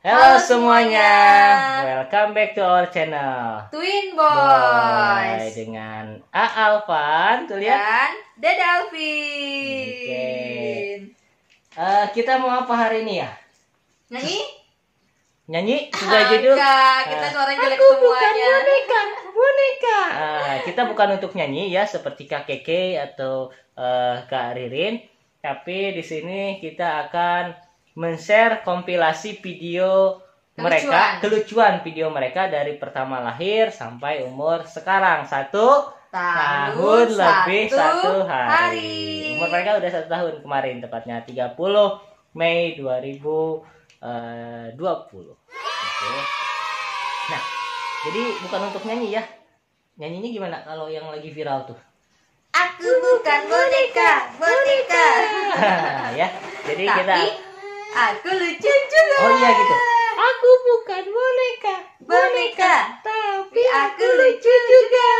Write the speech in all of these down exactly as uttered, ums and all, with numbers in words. Halo semuanya, welcome back to our channel Twin Boys Boy, dengan A Alvan, tuh lihat, dan Dede Alvin. Okay. uh, Kita mau apa hari ini ya? Nyanyi? Nyanyi? Sudah judul? Enggak, kita suara jelek uh, semuanya. Aku bukan boneka, boneka. Uh, Kita bukan untuk nyanyi ya, seperti Kak Keke atau uh, Kak Ririn. Tapi di sini kita akan men-share kompilasi video kelucuan. mereka, kelucuan video mereka dari pertama lahir sampai umur sekarang. Satu tahun, tahun lebih satu hari. hari. Umur mereka udah satu tahun kemarin, tepatnya tiga puluh Mei dua ribu dua puluh. Okay. Nah, jadi bukan untuk nyanyi ya. Nyanyinya gimana kalau yang lagi viral tuh? Aku bukan boneka, boneka. Ya, jadi Tapi, kita... Aku lucu juga. Oh iya gitu. Aku bukan boneka, boneka, tapi aku lucu juga.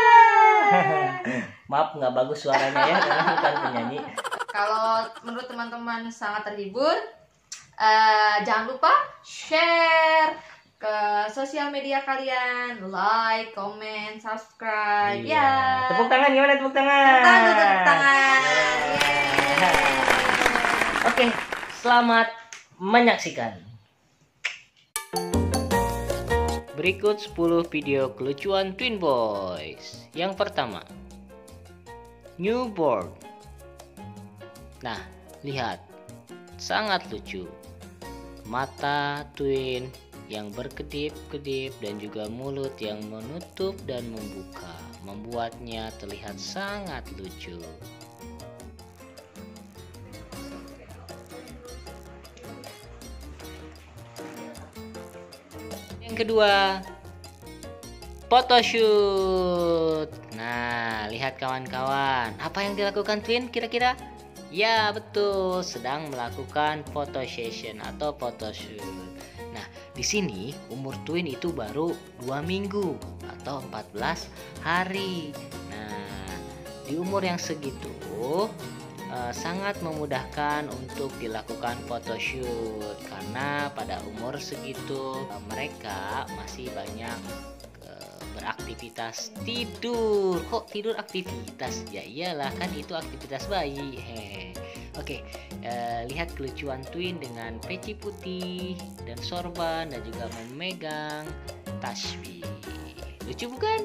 Maaf nggak bagus suaranya ya, karena bukan penyanyi. Kalau menurut teman-teman sangat terhibur, uh, jangan lupa share ke sosial media kalian, like, comment, subscribe. Iya. Ya. Tepuk tangan gimana? Tepuk tangan. Tepuk tangan. Tepuk tangan. Yeah. Oke, okay, selamat menyaksikan. Berikut sepuluh video kelucuan Twin Boys. Yang pertama, newborn. Nah, lihat, sangat lucu. Mata twin yang berkedip-kedip dan juga mulut yang menutup dan membuka membuatnya terlihat sangat lucu. Yang kedua, photoshoot. Nah, lihat kawan-kawan, apa yang dilakukan twin kira-kira? Ya betul, sedang melakukan photo session atau photoshoot. Nah, di sini umur twin itu baru dua minggu atau empat belas hari. Nah, di umur yang segitu sangat memudahkan untuk dilakukan photoshoot karena pada umur segitu mereka masih banyak beraktivitas tidur. Kok tidur aktivitas? Ya iyalah, kan itu aktivitas bayi. He. Oke, eh, lihat kelucuan twin dengan peci putih dan sorban dan juga memegang tasbih. Lucu bukan?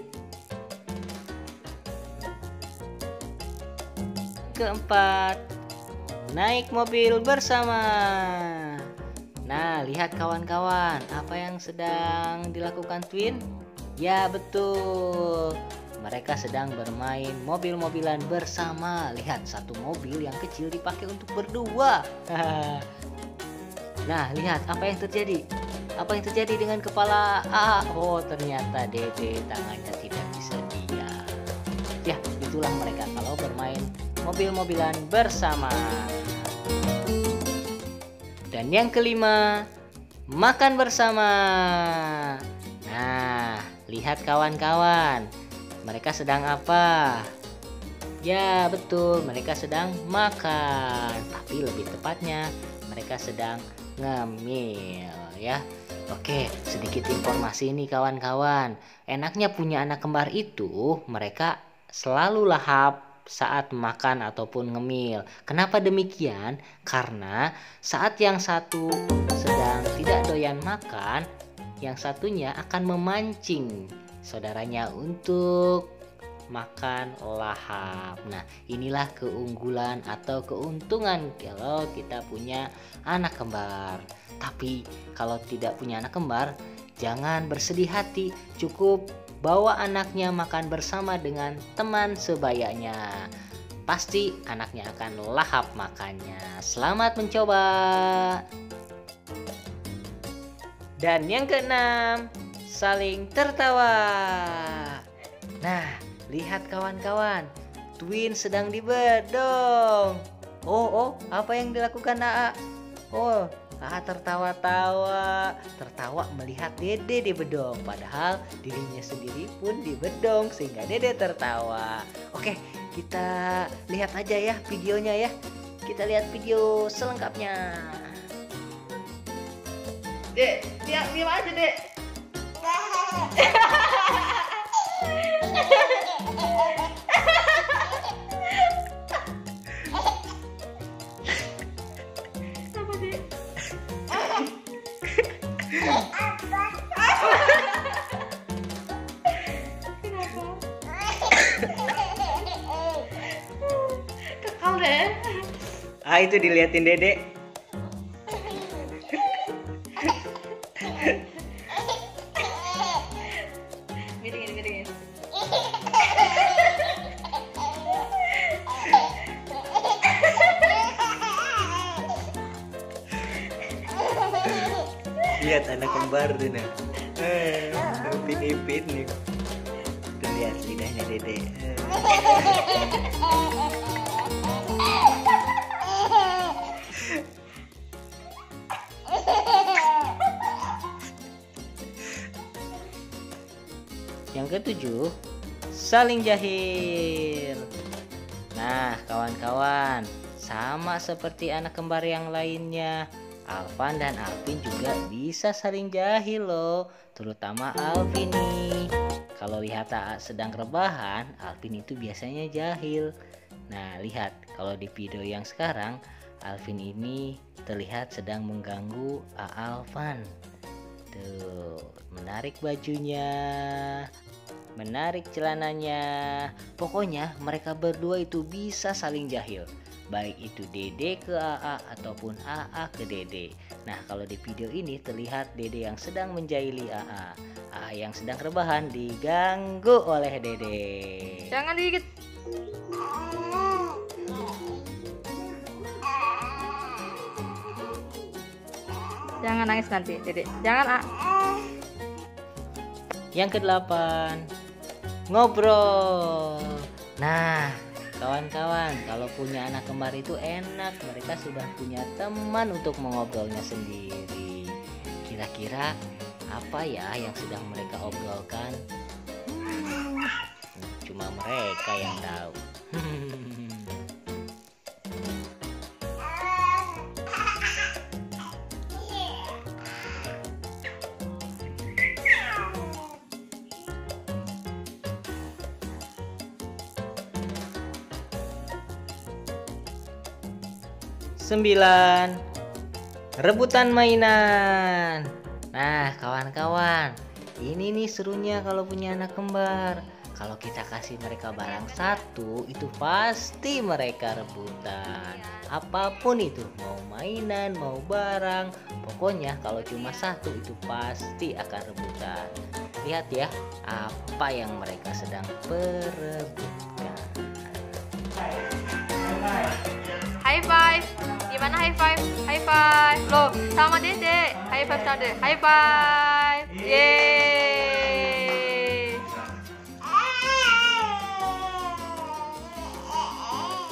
Keempat, naik mobil bersama. Nah, lihat kawan-kawan, apa yang sedang dilakukan twin? Ya betul, mereka sedang bermain mobil-mobilan bersama. Lihat, satu mobil yang kecil dipakai untuk berdua. Nah, lihat apa yang terjadi. Apa yang terjadi dengan kepala A? Oh, ternyata Dede tangannya tidak bisa diam. Ya, itulah mereka kalau bermain mobil-mobilan bersama. Dan yang kelima, makan bersama. Nah, lihat kawan-kawan, mereka sedang apa? Ya betul, mereka sedang makan. Tapi lebih tepatnya, mereka sedang ngemil ya. Oke, sedikit informasi nih kawan-kawan. Enaknya punya anak kembar itu, mereka selalu lahap saat makan ataupun ngemil. Kenapa demikian? Karena saat yang satu sedang tidak doyan makan, yang satunya akan memancing saudaranya untuk makan lahap. Nah, inilah keunggulan atau keuntungan kalau kita punya anak kembar. Tapi kalau tidak punya anak kembar, jangan bersedih hati, cukup bawa anaknya makan bersama dengan teman sebayanya. Pasti anaknya akan lahap makannya. Selamat mencoba. Dan yang keenam, saling tertawa. Nah, lihat kawan-kawan, twin sedang dibedong. Oh, oh, apa yang dilakukan A A? Oh, A A tertawa-tawa, tertawa melihat Dede dibedong, padahal dirinya sendiri pun dibedong sehingga Dede tertawa. Oke, kita lihat aja ya videonya ya. Kita lihat video selengkapnya. Dek, diam, diam aja, Dek. Apa, Dek? Kekal, Dek. Ah, itu diliatin Dedek. Lihat anak kembar tuh nah, eh, ipin-ipin nih. Tuh lihat lidahnya Dede. Yang ketujuh, saling jahil. Nah, kawan-kawan, sama seperti anak kembar yang lainnya, Alvan dan Alvin juga bisa saling jahil loh, terutama Alvin nih. Kalau lihat A A sedang rebahan, Alvin itu biasanya jahil. Nah, lihat kalau di video yang sekarang, Alvin ini terlihat sedang mengganggu A A Alvan. Tuh, menarik bajunya, menarik celananya. Pokoknya mereka berdua itu bisa saling jahil, baik itu Dede ke A A ataupun A A ke Dede. Nah, kalau di video ini terlihat Dede yang sedang menjahili A A, A A yang sedang rebahan diganggu oleh Dede. Jangan digigit. Jangan nangis nanti, Dede. Jangan, A. Yang kedelapan, ngobrol. Nah, kawan-kawan, kalau punya anak kembar itu enak, mereka sudah punya teman untuk mengobrolnya sendiri. Kira-kira apa ya yang sedang mereka obrolkan? Hmm, cuma mereka yang tahu. Sembilan, rebutan mainan. Nah, kawan-kawan, ini nih serunya kalau punya anak kembar. Kalau kita kasih mereka barang satu, itu pasti mereka rebutan. Apapun itu, mau mainan, mau barang, pokoknya kalau cuma satu itu pasti akan rebutan. Lihat ya, apa yang mereka sedang perebutkan. High five. Gimana high five? High five. Loh, sama Dede. High five sama Dede. High five. Yeay.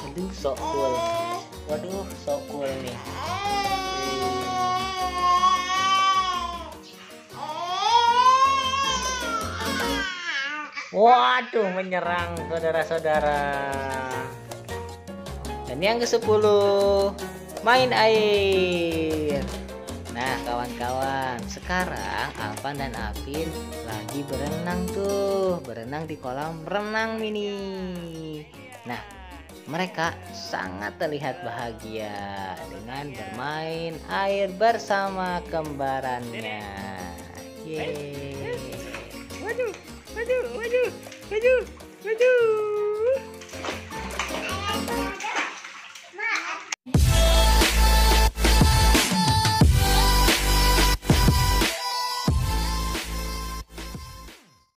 Aduh, so cool. Waduh, so cool nih. Waduh, menyerang saudara-saudara. Dan yang kesepuluh, main air. Nah, kawan-kawan, sekarang Alvan dan Alvin lagi berenang tuh, berenang di kolam renang mini. Nah, mereka sangat terlihat bahagia dengan bermain air bersama kembarannya. Yeay.